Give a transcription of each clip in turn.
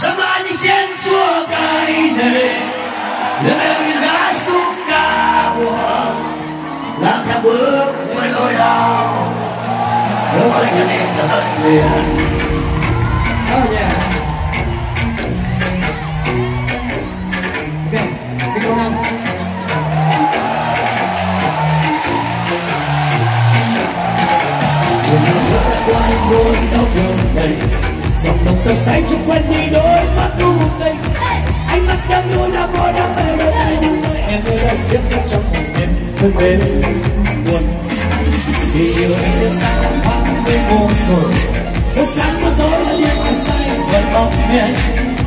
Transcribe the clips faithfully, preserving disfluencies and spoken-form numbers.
Zaman cincau kaine, lebih kasut kau, langkah berloyal, beroleh jadi terlihat. Oh ya. Okay, kita nak. Quay đôi tóc đường đầy, dòng tóc tơ say chung quanh đi đôi mắt u tây. Ánh mắt đắm đuối đã vô đắm mê đôi tay những nơi em ơi đã giết ta trong một đêm thân mến buồn. Vì yêu anh được ta đã hoang với mồ rồi, mỗi sáng mỗi tối đã liên quan say vẫn bóng miền.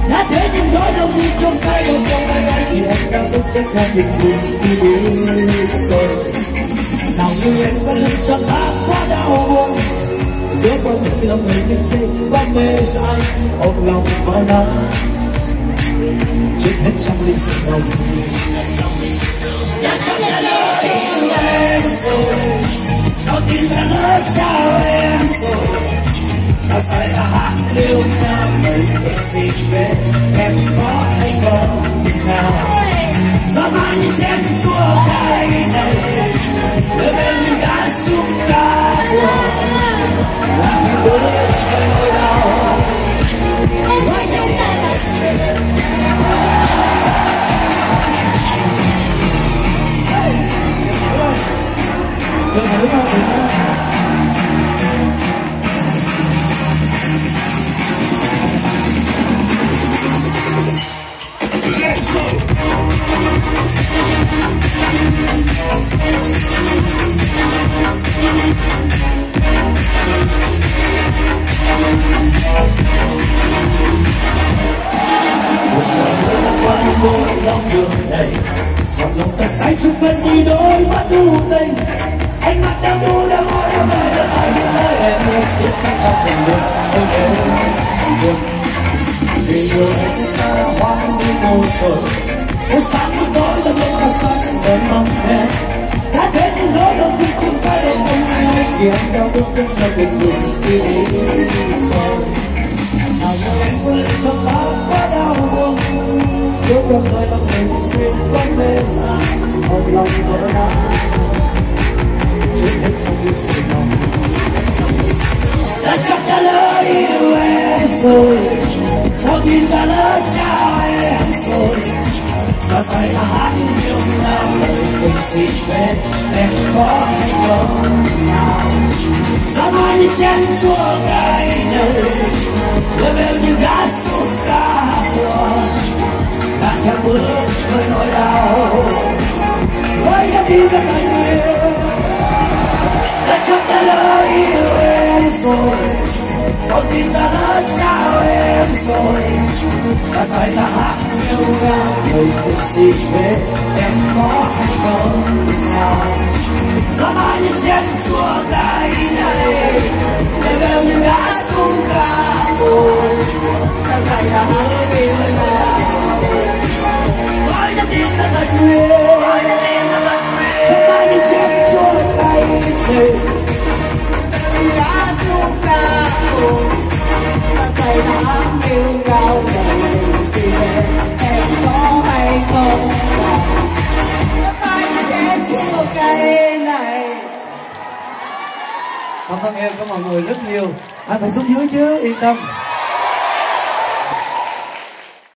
Đã thế nhưng nỗi đau buồn trong tay đôi trong tay anh thì anh đang đốt cháy ra những buồn khi biết rồi. Nào như em vẫn lưng trong ta quá đau buồn. Giữa con người lòng người nhân sinh bám mê say ôm lòng vào nắng chết hết trong ly rượu nồng đã chắc là lỡ yêu em rồi nó tin đã lỡ trao em rồi ta sẽ là hạt liêu ta mới để xin về em có hay không nào gió mãi như chén chua cay này đưa bên những đã giúp ta buồn. Let's go! Mỗi lòng đường này, dòng lòng ta say chung quanh đi đôi mắt u tình. Ánh mắt đang đu đang mỏi đang mê đắm anh ơi em ơi giết ta trong tình yêu ôi em buồn. Vì yêu anh ta đã hoang đi mù rồi, mỗi sáng mỗi tối ta lên ta say vẫn mong em. Đã thế những nỗi đau khi chung tay đôi môi anh thì anh đau đớn chân là tình buồn khi đi rồi. Nào như em vẫn trong ta quá đau buồn. Giữa con người lòng mình xin quán mê xa hồn lòng vỡ nát chết hết trong những sự lòng đã chắc đã lỡ yêu em rồi nó tin đã lỡ trao em rồi và say là hát yêu nào lời mình xin về em có hay không nào giá mãi như chén chua cay nhầy lên em như gã sụt ca buồn. Hãy subscribe cho kênh Ghiền Mì Gõ để không bỏ lỡ những video hấp dẫn. Hãy subscribe cho kênh Ghiền Mì Gõ để không bỏ lỡ những video hấp dẫn. Anh phải xuống dưới chứ, yên tâm.